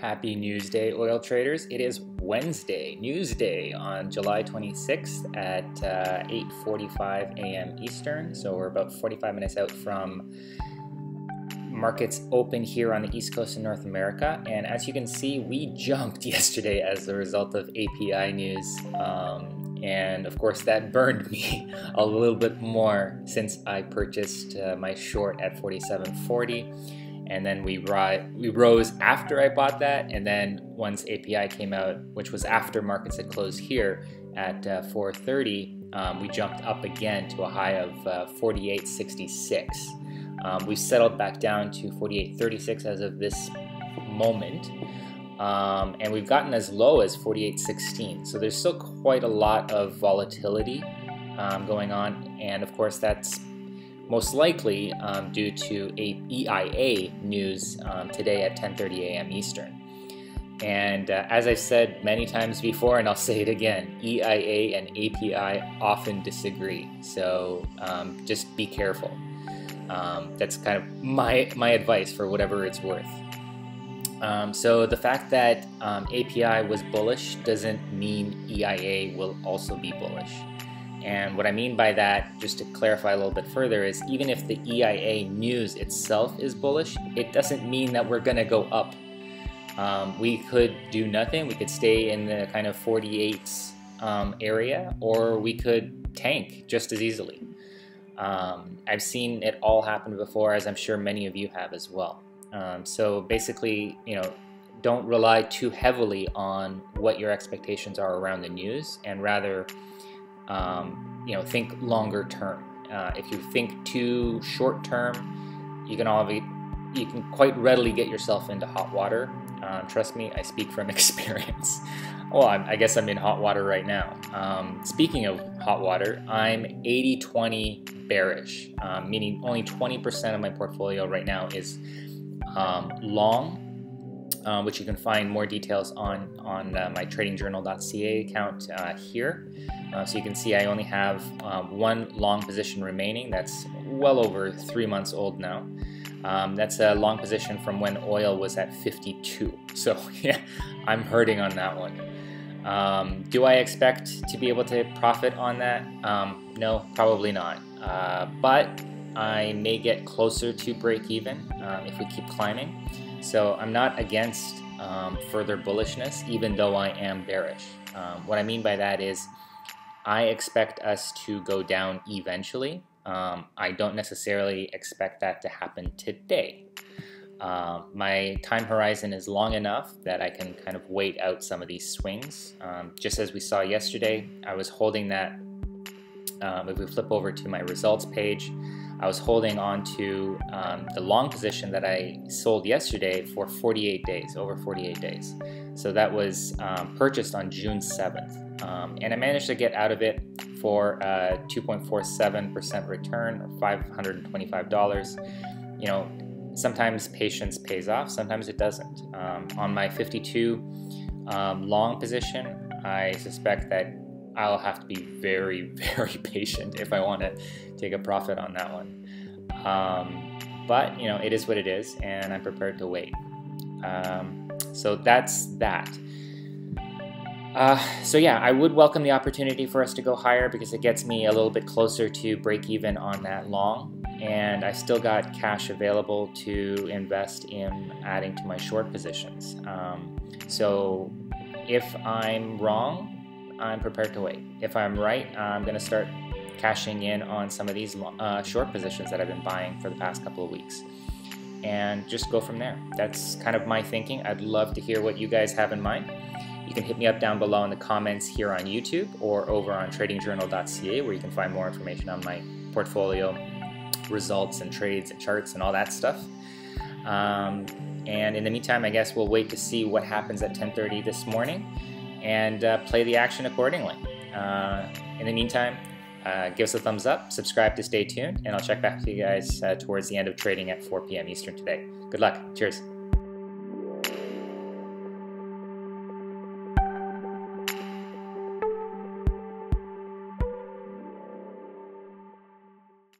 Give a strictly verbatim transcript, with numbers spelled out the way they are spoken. Happy Newsday, oil traders. It is Wednesday, Newsday, on July twenty-sixth at uh, eight forty-five a m Eastern. So we're about forty-five minutes out from markets open here on the East Coast of North America. And as you can see, we jumped yesterday as a result of A P I news. Um, and of course, that burned me a little bit more since I purchased uh, my short at forty-seven forty. And then we, ri we rose after I bought that, and then once A P I came out, which was after markets had closed here at uh, four thirty, um, we jumped up again to a high of uh, forty-eight sixty-six. Um, we settled back down to forty-eight thirty-six as of this moment, um, and we've gotten as low as forty-eight sixteen. So there's still quite a lot of volatility um, going on, and of course that's most likely um, due to a E I A news um, today at ten thirty a m Eastern. And uh, as I've said many times before, and I'll say it again, E I A and A P I often disagree. So um, just be careful. Um, that's kind of my, my advice for whatever it's worth. Um, so the fact that um, A P I was bullish doesn't mean E I A will also be bullish. And what I mean by that, just to clarify a little bit further, is even if the E I A news itself is bullish, it doesn't mean that we're going to go up. Um, we could do nothing. We could stay in the kind of forty-eights um, area, or we could tank just as easily. Um, I've seen it all happen before, as I'm sure many of you have as well. Um, so basically, you know, don't rely too heavily on what your expectations are around the news, and rather, Um, you know, think longer term. Uh, if you think too short term, you can all be, you can quite readily get yourself into hot water. Uh, trust me, I speak from experience. Well, I'm, I guess I'm in hot water right now. Um, speaking of hot water, I'm eighty twenty bearish, um, meaning only twenty percent of my portfolio right now is um, long. Uh, which you can find more details on on uh, my trading journal dot c a account uh, here. Uh, so you can see I only have um, one long position remaining that's well over three months old now. Um, that's a long position from when oil was at fifty-two. So yeah, I'm hurting on that one. Um, do I expect to be able to profit on that? Um, no, probably not. Uh, but I may get closer to break even um, if we keep climbing. So I'm not against um, further bullishness, even though I am bearish. Um, what I mean by that is I expect us to go down eventually. Um, I don't necessarily expect that to happen today. Uh, my time horizon is long enough that I can kind of wait out some of these swings. Um, just as we saw yesterday, I was holding that. Um, if we flip over to my results page, I was holding on to um, the long position that I sold yesterday for forty-eight days, over forty-eight days. So that was um, purchased on June seventh. Um, and I managed to get out of it for a two point four seven percent return, or five hundred twenty-five dollars. You know, sometimes patience pays off, sometimes it doesn't. Um, on my fifty-two um, long position, I suspect that I'll have to be very, very patient if I want to take a profit on that one. Um, but, you know, it is what it is, and I'm prepared to wait. Um, so that's that. Uh, so yeah, I would welcome the opportunity for us to go higher because it gets me a little bit closer to break even on that long. And I still got cash available to invest in adding to my short positions. Um, so if I'm wrong, I'm prepared to wait. If I'm right, I'm going to start cashing in on some of these uh, short positions that I've been buying for the past couple of weeks and just go from there. That's kind of my thinking. I'd love to hear what you guys have in mind. You can hit me up down below in the comments here on YouTube or over on trading journal dot c a, where you can find more information on my portfolio results and trades and charts and all that stuff. Um, and in the meantime, I guess we'll wait to see what happens at ten thirty this morning and uh, play the action accordingly. Uh, in the meantime, uh, give us a thumbs up, subscribe to stay tuned, and I'll check back to you guys uh, towards the end of trading at four p m Eastern today. Good luck. Cheers.